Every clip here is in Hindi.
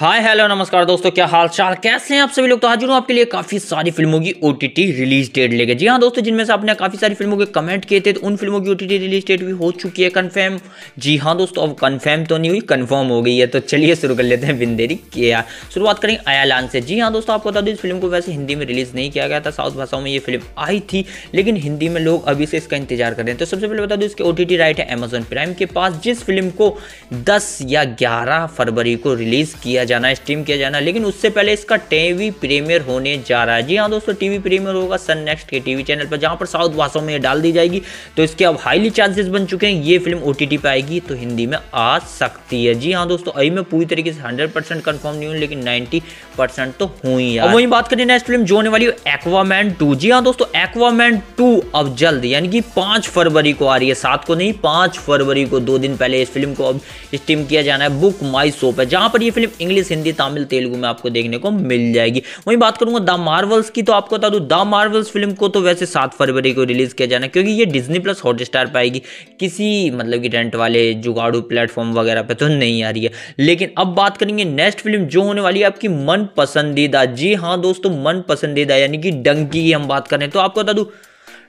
हाय हेलो नमस्कार दोस्तों, क्या हाल चाल, कैसे हैं आप सभी लोग। तो हाजिर हूं आपके लिए काफ़ी सारी फिल्मों की ओटीटी रिलीज डेट लेके। जी हाँ दोस्तों, जिनमें से आपने काफ़ी सारी फिल्मों के कमेंट किए थे तो उन फिल्मों की ओटीटी रिलीज डेट भी हो चुकी है कंफर्म। जी हाँ दोस्तों, अब कंफर्म तो नहीं हुई, कंफर्म हो गई है। तो चलिए शुरू कर लेते हैं बिन देरी किया। शुरुआत करें अयालान से। जी हाँ दोस्तों, आपको बता दूं इस फिल्म को वैसे हिंदी में रिलीज़ नहीं किया गया था, साउथ भाषाओं में ये फिल्म आई थी, लेकिन हिंदी में लोग अभी से इसका इंतजार कर रहे हैं। तो सबसे पहले बता दूँ इसके ओटीटी राइट है अमेजॉन प्राइम के पास, जिस फिल्म को 10 या 11 फरवरी को रिलीज़ किया जाना, स्ट्रीम किया जाना, लेकिन उससे पहले इसका टीवी प्रीमियर होने जा रहा है। जी हाँ दोस्तों, टीवी प्रीमियर होगा सन नेक्स्ट के टीवी चैनल पर, जहां पर साउथ भाषाओं में ये डाल दी जाएगी। तो इसके अब हाईली चांसेस बन चुके हैं ये फिल्म ओटीटी पे आएगी तो हिंदी में आ सकती है। जी हाँ दोस्तों, अभी मैं पूरी तरीके से 100% कंफर्म नहीं हूँ, लेकिन 90% तो हुई है। वही बात करें नेक्स्ट फिल्म जो होने वाली है एक्वामैन 2। जी हाँ दोस्तों, एक्वामैन 2 अब जल्द यानी कि 5 फरवरी को आ रही है, 7 को नहीं, 5 फरवरी को, 2 दिन पहले इस फिल्म को अब स्ट्रीम किया जाना है बुक माई शो पर, जहां पर यह फिल्म इंग्लिश, हिंदी, तमिल, तेलुगु में आपको देखने को मिल जाएगी। वहीं बात करूंगा द मार्वल्स की, तो आपको बता दूं द मार्वल्स फिल्म को तो वैसे 7 फरवरी को रिलीज किया जाना, क्योंकि ये डिज्नी प्लस हॉटस्टार पर आएगी, किसी मतलब कि रेंट वाले जुगाड़ू प्लेटफॉर्म वगैरह पे तो नहीं आ रही है। लेकिन अब बात करेंगे नेक्स्ट फिल्म जो होने वाली है आपकी मन पसंदीदा। जी हाँ दोस्तों, मन पसंदीदा यानी कि डंकी की हम बात करें तो आपको बता दूं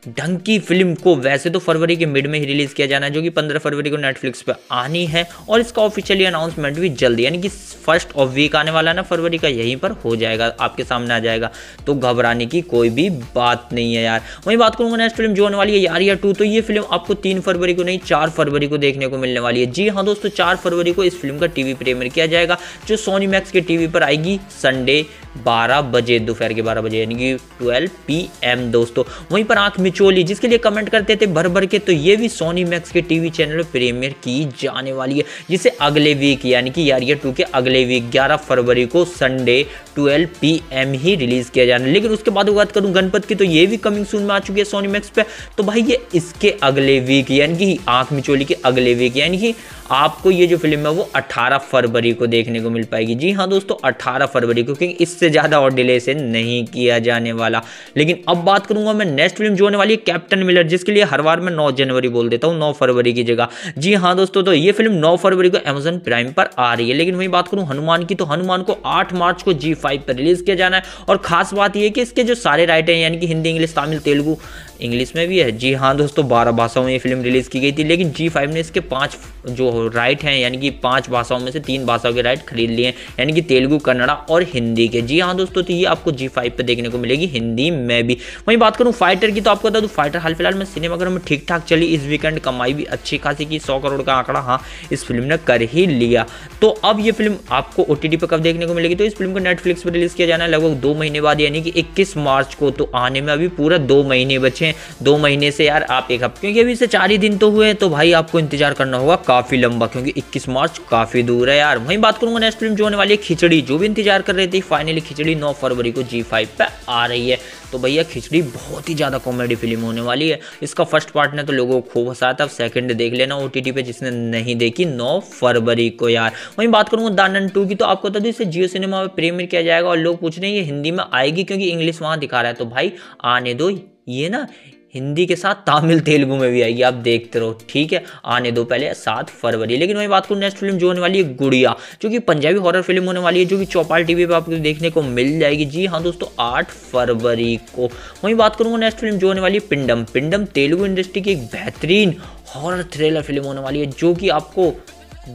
डंकी फिल्म को वैसे तो फरवरी के मिड में ही रिलीज़ किया जाना है, जो कि 15 फरवरी को नेटफ्लिक्स पर आनी है, और इसका ऑफिशियली अनाउंसमेंट भी जल्दी यानी कि 1st ऑफ वीक आने वाला है ना फरवरी का, यहीं पर हो जाएगा, आपके सामने आ जाएगा, तो घबराने की कोई भी बात नहीं है यार। वहीं बात करूँगा नेक्स्ट फिल्म जो होने वाली है यारिया 2, तो ये फिल्म आपको 3 फरवरी को नहीं, 4 फरवरी को देखने को मिलने वाली है। जी हाँ दोस्तों, 4 फरवरी को इस फिल्म का टीवी प्रीमियर किया जाएगा, जो सोनी मैक्स के टीवी पर आएगी संडे 12 बजे, दोपहर के 12 बजे यानी कि 12 PM दोस्तों। वहीं पर आंख चोली, जिसके लिए कमेंट करते थे भर भर के, तो ये भी सोनी मैक्स के टीवी चैनल पर प्रीमियर की जाने वाली है, जिसे अगले वीक यानी कि यारिया 2 के अगले वीक 11 फरवरी को संडे 12 PM ही रिलीज किया जाना है। लेकिन उसके बाद बात करूं गणपत की, तो ये भी कमिंग सून में आ चुकी है सोनी मैक्स पे, तो भाई ये इसके अगले वीक यानी कि आंख मिचोली के अगले वीक यानी कि आपको ये जो फिल्म है वो 18 फरवरी को देखने को मिल पाएगी। जी हाँ दोस्तों, 18 फरवरी को, क्योंकि इससे ज़्यादा और डिले से नहीं किया जाने वाला। लेकिन अब बात करूंगा मैं नेक्स्ट फिल्म जो होने वाली है कैप्टन मिलर, जिसके लिए हर बार मैं 9 जनवरी बोल देता हूँ, 9 फरवरी की जगह। जी हाँ दोस्तों, तो ये फिल्म 9 फरवरी को अमेजन प्राइम पर आ रही है। लेकिन वही बात करूँ हनुमान की, तो हनुमान को 8 मार्च को ZEE5 पर रिलीज किया जाना है, और खास बात यह कि इसके जो सारे राइटर हैं यानी कि हिंदी, इंग्लिश, तमिल, तेलुगु, इंग्लिश में भी है। जी हाँ दोस्तों, 12 भाषाओं में ये फिल्म रिलीज की गई थी, लेकिन ZEE5 ने इसके 5 जो राइट हैं यानी कि 5 भाषाओं में से 3 भाषाओं के राइट खरीद लिए हैं, यानी कि तेलुगु, कन्नड़ा और हिंदी के। जी हाँ दोस्तों, तो ये आपको ZEE5 पर देखने को मिलेगी हिंदी में भी। वहीं बात करूँ फाइटर की, तो आपको बता दूँ फाइटर हाल फिलहाल में सिनेमाघर में ठीक ठाक चली, इस वीकेंड कमाई भी अच्छी खासी की, 100 करोड़ का आंकड़ा हाँ इस फिल्म ने कर ही लिया। तो अब ये फिल्म आपको OTT पर कब देखने को मिलेगी, तो इस फिल्म को नेटफ्लिक्स पर रिलीज किया जाना है लगभग 2 महीने बाद यानी कि 21 मार्च को, तो आने में अभी पूरा 2 महीने बचे हैं। 2 महीने से यार आप एक हफ्ते, क्योंकि अभी इसे 4 ही दिन तो हुए, तो भाई आपको इंतजार करना होगा काफ़ी लंबा, क्योंकि 21 मार्च काफ़ी दूर है यार। वहीं बात करूंगा नेक्स्ट फिल्म जो होने वाली है खिचड़ी, जो भी इंतजार कर रहे थे, फाइनली खिचड़ी 9 फरवरी को ZEE5 पे आ रही है। तो भैया खिचड़ी बहुत ही ज़्यादा कॉमेडी फिल्म होने वाली है, इसका 1st पार्ट ने तो लोगों को खूब हंसाया था, अब 2nd देख लेना OTT पे जिसने नहीं देखी 9 फरवरी को यार। वहीं बात करूँगा दामन 2 की, तो आपको बता दूँ इसे JioCinema में प्रीमियर किया जाएगा, और लोग पूछ रहे हैं ये हिंदी में आएगी क्योंकि इंग्लिश वहाँ दिखा रहा है, तो भाई आने दो, ये ना हिंदी के साथ तमिल, तेलुगु में भी आएगी, आप देखते रहो, ठीक है, आने दो पहले 7 फरवरी। लेकिन वही बात करूँ नेक्स्ट फिल्म जो होने वाली है गुड़िया, जो कि पंजाबी हॉरर फिल्म होने वाली है, जो कि चौपाल टीवी पे आपको देखने को मिल जाएगी। जी हाँ दोस्तों, 8 फरवरी को। वहीं बात करूँगा नेक्स्ट फिल्म जो होने वाली है पिंडम। पिंडम तेलुगु इंडस्ट्री की एक बेहतरीन हॉरर थ्रिलर फिल्म होने वाली है, जो कि आपको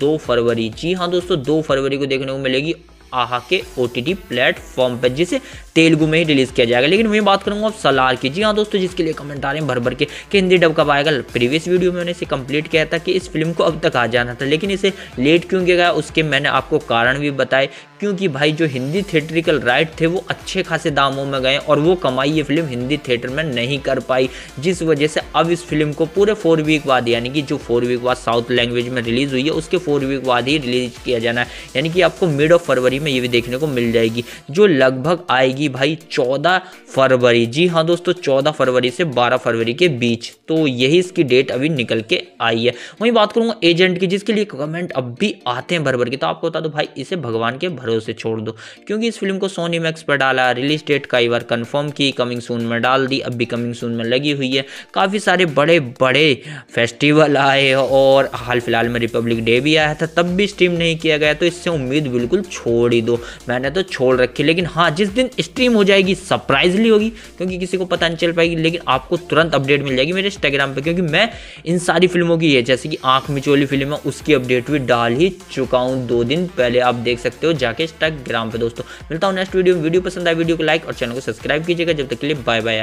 2 फरवरी, जी हाँ दोस्तों, 2 फरवरी को देखने को मिलेगी आहा के OTT प्लेटफॉर्म पर, जिसे तेलुगु में ही रिलीज़ किया जाएगा। लेकिन मैं बात करूंगा अब सलार की। जी हाँ दोस्तों, जिसके लिए कमेंट आ रहे हैं भर भर के कि हिंदी डब कब आएगा। प्रीवियस वीडियो में मैंने इसे कंप्लीट किया था कि इस फिल्म को अब तक आ जाना था, लेकिन इसे लेट क्यों किया गया, उसके मैंने आपको कारण भी बताए, क्योंकि भाई जो हिंदी थिएटरिकल राइट थे वो अच्छे खासे दामों में गए, और वो कमाई ये फिल्म हिंदी थिएटर में नहीं कर पाई, जिस वजह से अब इस फिल्म को पूरे 4 वीक बाद यानी कि जो 4 वीक बाद साउथ लैंग्वेज में रिलीज़ हुई है उसके 4 वीक बाद ही रिलीज़ किया जाना है, यानी कि आपको मिड ऑफ फरवरी में ये भी देखने को मिल जाएगी, जो लगभग आएगी भाई 14 फरवरी। जी हाँ दोस्तों, 14 फरवरी से 12 फरवरी के बीच, तो यही इसकी डेट अभी निकल के आई है। वहीं बात करूँगा एजेंट की, जिसके लिए कमेंट अब भी आते हैं भर भर के, तो आपको बता दो भाई इसे भगवान के उसे छोड़ दो, क्योंकि इस फिल्म को सोनी मैक्स पर डाला, रिलीज डेट कई बार कंफर्म की, कमिंग सून में डाल दी, अब भी कमिंग सून में लगी हुई है। काफ़ी सारे बड़े बड़े फेस्टिवल आए, और हाल फिलहाल में रिपब्लिक डे भी आया था, तब भी स्ट्रीम नहीं किया गया, तो इससे उम्मीद बिल्कुल छोड़ छोड़ ही दो, मैंने तो छोड़ रखी। लेकिन हाँ, जिस दिन स्ट्रीम हो जाएगी सरप्राइजली होगी, क्योंकि किसी को पता नहीं चल पाएगी, लेकिन आपको तुरंत अपडेट मिल जाएगी मेरे इंस्टाग्राम पे, क्योंकि मैं इन सारी फिल्मों की है जैसे कि आंख मिचोली फिल्म है उसकी अपडेट भी डाल ही चुका हूँ 2 दिन पहले, आप देख सकते हो जाके इंस्टाग्राम पे। दोस्तों मिलता हूँ नेक्स्ट वीडियो। वीडियो पसंद आए वीडियो को लाइक और चैनल को सब्सक्राइब कीजिएगा। जब तक के लिए बाय बाय।